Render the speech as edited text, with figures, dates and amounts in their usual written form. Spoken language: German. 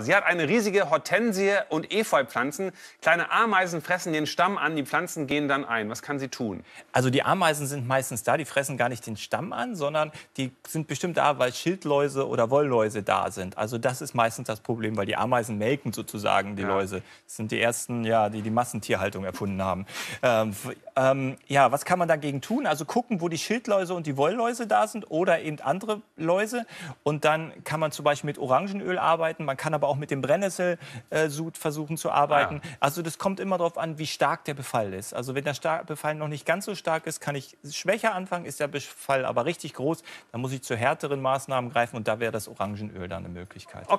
Sie hat eine riesige Hortensie und Efeupflanzen. Kleine Ameisen fressen den Stamm an, die Pflanzen gehen dann ein. Was kann sie tun? Also die Ameisen sind meistens da, die fressen gar nicht den Stamm an, sondern die sind bestimmt da, weil Schildläuse oder Wollläuse da sind. Also das ist meistens das Problem, weil die Ameisen melken sozusagen die Läuse. Das sind die ersten, die Massentierhaltung erfunden haben. Was kann man dagegen tun? Also gucken, wo die Schildläuse und die Wollläuse da sind oder eben andere Läuse. Und dann kann man zum Beispiel mit Orangenöl arbeiten, man kann aber auch mit dem Brennnesselsud versuchen zu arbeiten. Ja. Also das kommt immer darauf an, wie stark der Befall ist. Also wenn der Befall noch nicht ganz so stark ist, kann ich schwächer anfangen. Ist der Befall aber richtig groß, dann muss ich zu härteren Maßnahmen greifen. Und da wäre das Orangenöl dann eine Möglichkeit. Okay.